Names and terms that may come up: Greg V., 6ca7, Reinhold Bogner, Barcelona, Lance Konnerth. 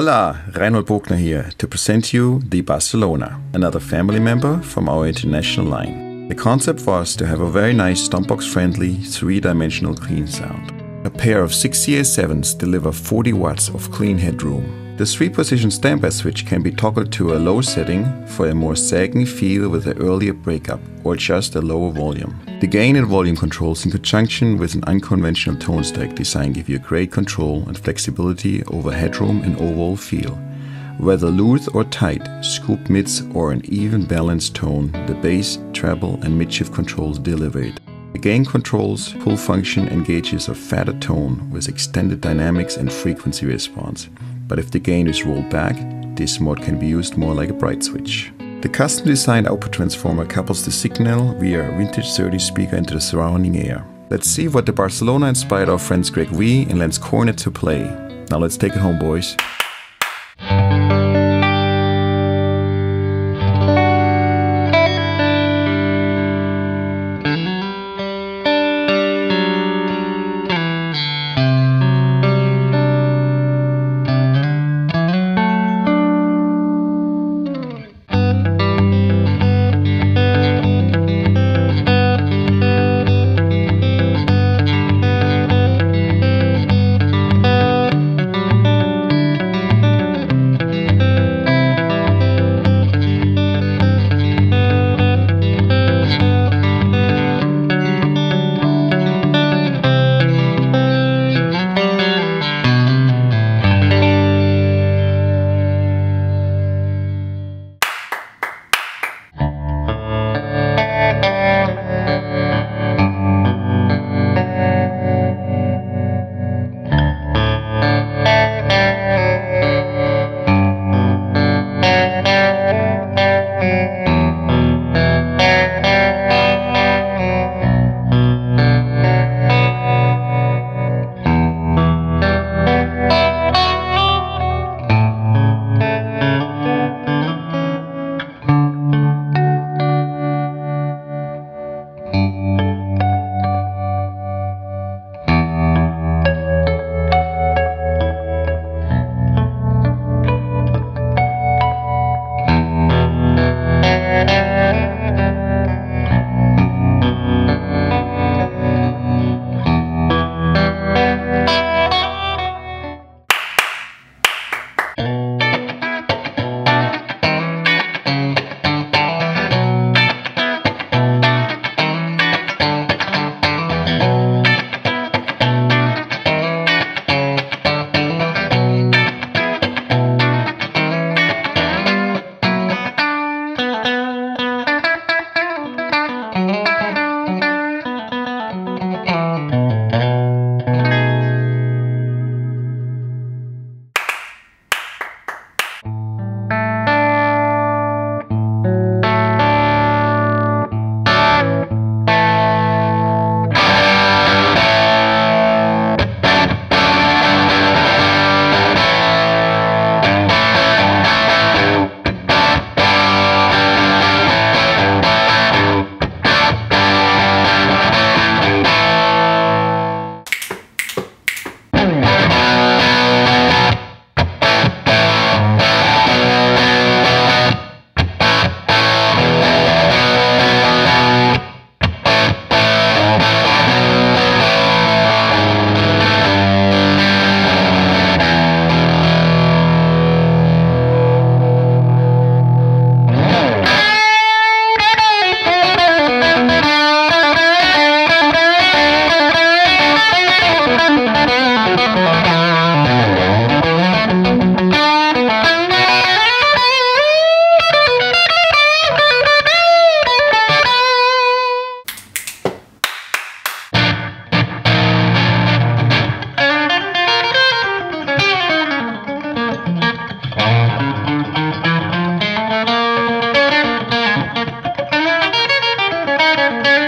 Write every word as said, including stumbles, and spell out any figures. Hola, Reinhold Bogner here to present you the Barcelona, another family member from our international line. The concept was to have a very nice stompbox-friendly three-dimensional clean sound. A pair of six C A sevens deliver forty watts of clean headroom. The three-position damper switch can be toggled to a low setting for a more sagging feel with an earlier breakup or just a lower volume. The gain and volume controls in conjunction with an unconventional tone stack design give you great control and flexibility over headroom and overall feel. Whether loose or tight, scoop mids or an even balanced tone, the bass, treble and midshift controls deliver it. The gain controls pull function and gauges a fatter tone with extended dynamics and frequency response. But if the gain is rolled back, this mode can be used more like a bright switch. The custom designed output transformer couples the signal via a vintage thirty speaker into the surrounding air. Let's see what the Barcelona inspired our friends Greg V. and Lance Konnerth to play. Now let's take it home, boys. Thank you.